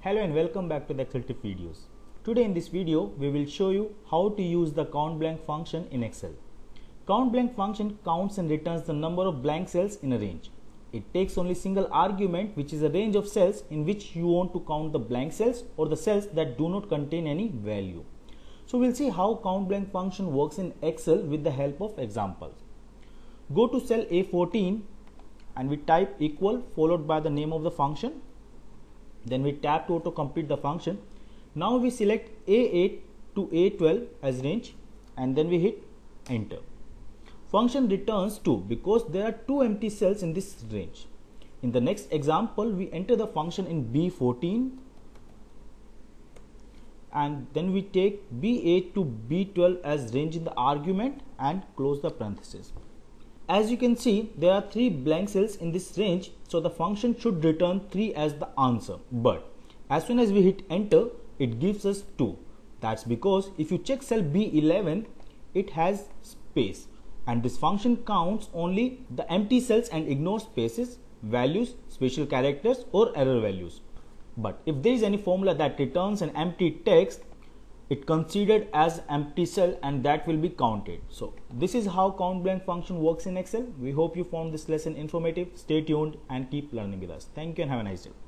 Hello and welcome back to the Excel tip videos. Today in this video we will show you how to use the COUNTBLANK function in Excel. COUNTBLANK function counts and returns the number of blank cells in a range. It takes only single argument, which is a range of cells in which you want to count the blank cells or the cells that do not contain any value. So we'll see how COUNTBLANK function works in Excel with the help of examples. Go to cell A14 and we type equal followed by the name of the function. Then we tap to auto complete the function. Now we select A8 to A12 as range and then we hit enter. Function returns 2 because there are 2 empty cells in this range. In the next example we enter the function in B14 and then we take B8 to B12 as range in the argument and close the parenthesis. As you can see, there are 3 blank cells in this range, so the function should return 3 as the answer, but as soon as we hit enter, it gives us 2. That's because if you check cell B11, it has space and this function counts only the empty cells and ignores spaces, values, special characters or error values. But if there is any formula that returns an empty text, it considered as empty cell and that will be counted. So this is how COUNTBLANK function works in Excel. We hope you found this lesson informative. Stay tuned and keep learning with us. Thank you and have a nice day.